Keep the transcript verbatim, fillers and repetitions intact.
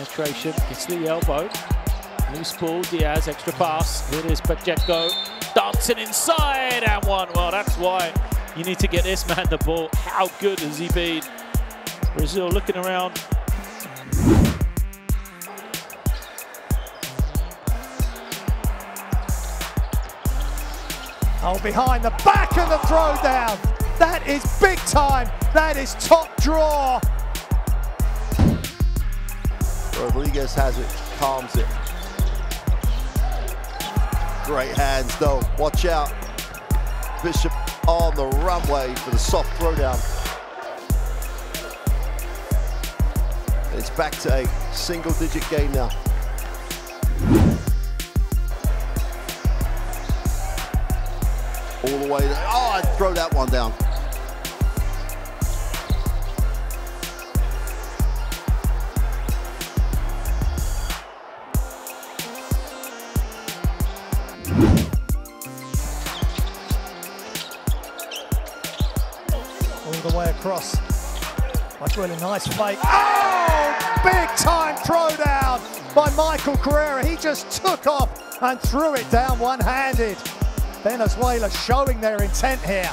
penetration, it's the elbow. Loose ball, Diaz, extra pass. Here it is, Pacheco, dancing inside, and one. Well, that's why you need to get this man the ball. How good has he been? Brazil looking around. Oh, behind the back of the throw down. That is big time. That is top draw. Rodriguez has it, calms it. Great hands though, watch out. Bishop on the runway for the soft throw down. It's back to a single digit game now. All the way, oh, I'd throw that one down. All the way across. That's really nice fake. Oh, big time throw down by Michael Carrera. He just took off and threw it down one-handed. Venezuela showing their intent here.